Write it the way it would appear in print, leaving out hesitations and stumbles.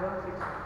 160.